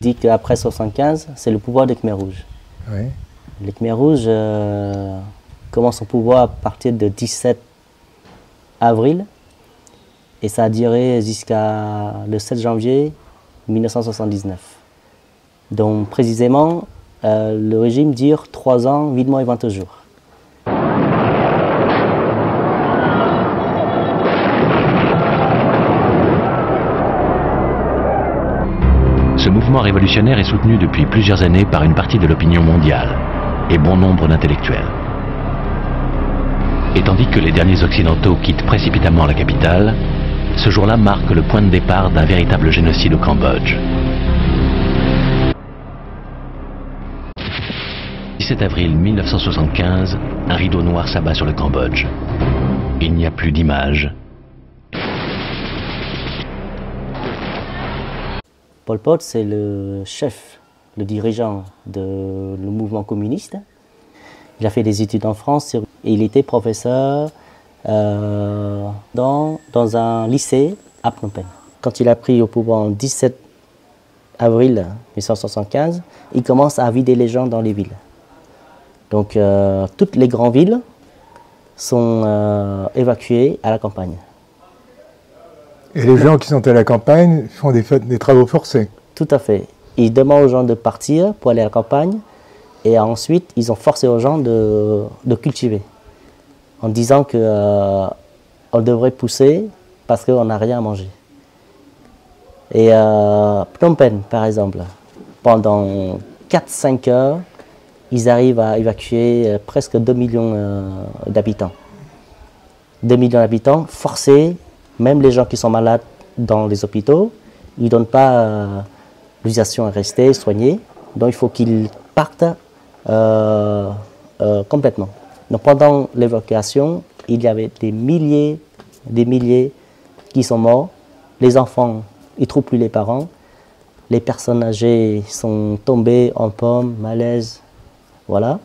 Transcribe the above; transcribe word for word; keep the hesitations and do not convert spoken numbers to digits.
dit qu'après soixante-quinze, c'est le pouvoir des Khmers Rouges. Oui. Les Khmers Rouges euh, commencent au pouvoir à partir de dix-sept avril et ça a duré jusqu'à le sept janvier mille neuf cent soixante-dix-neuf. Donc précisément, euh, le régime dure trois ans, huit mois et vingt jours. Ce mouvement révolutionnaire est soutenu depuis plusieurs années par une partie de l'opinion mondiale et bon nombre d'intellectuels. Et tandis que les derniers occidentaux quittent précipitamment la capitale, ce jour-là marque le point de départ d'un véritable génocide au Cambodge. dix-sept avril mille neuf cent soixante-quinze, un rideau noir s'abat sur le Cambodge. Il n'y a plus d'images. Pol Pot, c'est le chef, le dirigeant du mouvement communiste. Il a fait des études en France et il était professeur euh, dans, dans un lycée à Phnom Penh. Quand il a pris au pouvoir en dix-sept avril mille neuf cent soixante-quinze, il commence à vider les gens dans les villes. Donc euh, toutes les grandes villes sont euh, évacuées à la campagne. Et les gens qui sont à la campagne font des, des travaux forcés. Tout à fait. Ils demandent aux gens de partir pour aller à la campagne et ensuite ils ont forcé aux gens de, de cultiver en disant qu'on euh, devrait pousser parce qu'on n'a rien à manger. Et euh, Phnom Penh par exemple, pendant quatre à cinq heures, ils arrivent à évacuer presque deux millions euh, d'habitants. deux millions d'habitants forcés. Même les gens qui sont malades dans les hôpitaux, ils ne donnent pas euh, l'autorisation à rester, soigner. Donc il faut qu'ils partent euh, euh, complètement. Donc pendant l'évacuation, il y avait des milliers, des milliers qui sont morts. Les enfants, ils ne trouvent plus les parents. Les personnes âgées sont tombées en pommes, malaise, voilà.